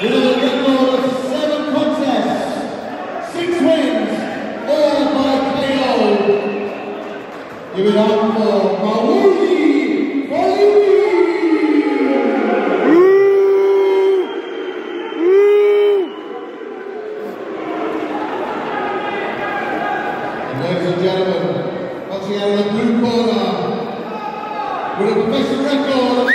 Give it up for Mawuli Folivi. Ladies and gentlemen, once again in the blue corner, with a professional record of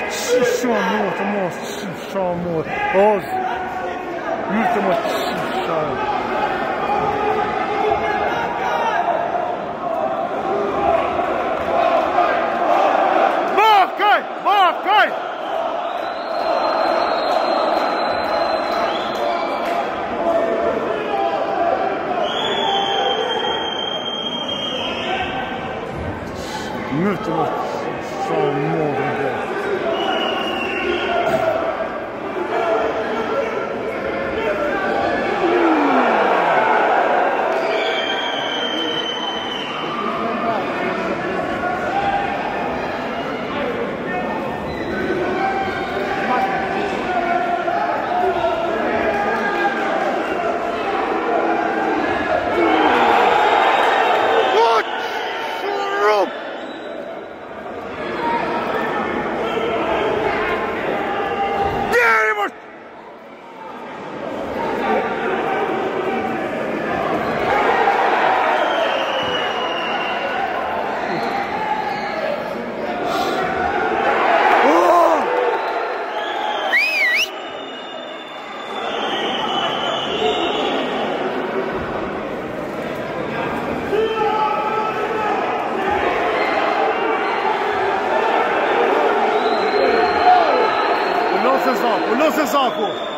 Mo Oz Ultimo Chisha. Off.